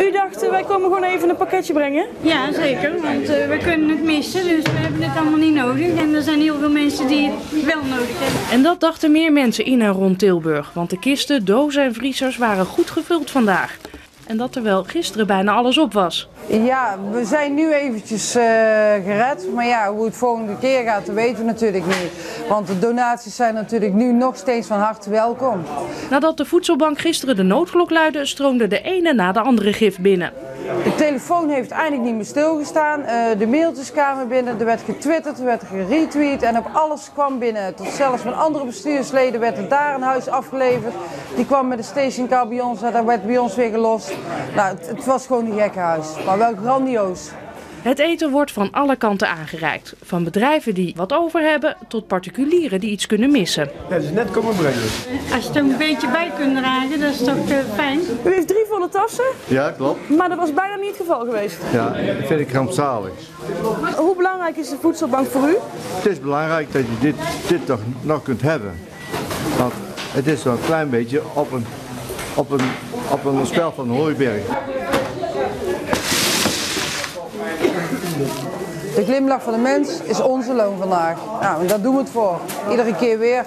U dacht, wij komen gewoon even een pakketje brengen? Ja, zeker, want we kunnen het missen, dus we hebben het allemaal niet nodig. En er zijn heel veel mensen die het wel nodig hebben. En dat dachten meer mensen in en rond Tilburg, want de kisten, dozen en vriezers waren goed gevuld vandaag. En dat terwijl gisteren bijna alles op was. Ja, we zijn nu eventjes gered, maar ja, hoe het volgende keer gaat, dat weten we natuurlijk niet. Want de donaties zijn natuurlijk nu nog steeds van harte welkom. Nadat de Voedselbank gisteren de noodklok luidde, stroomde de ene na de andere gift binnen. De telefoon heeft eigenlijk niet meer stilgestaan, de mailtjes kwamen binnen, er werd getwitterd, er werd geretweet en op alles kwam binnen. Tot zelfs van andere bestuursleden werd er daar een huis afgeleverd. Die kwam met de stationcar bij ons en dat werd bij ons weer gelost. Nou, het was gewoon een gekkenhuis, maar wel grandioos. Het eten wordt van alle kanten aangereikt. Van bedrijven die wat over hebben tot particulieren die iets kunnen missen. Ja, dat is net komen brengen. Als je er een beetje bij kunt dragen, dat is toch fijn. U heeft 3 volle tassen? Ja, klopt. Maar dat was bijna niet het geval geweest. Ja, dat vind ik krampzalig. Hoe belangrijk is de Voedselbank voor u? Het is belangrijk dat je dit toch nog kunt hebben. Want het is wel een klein beetje op een spel van Hooiberg. De glimlach van de mens is onze loon vandaag. Nou, en daar doen we het voor. Iedere keer weer.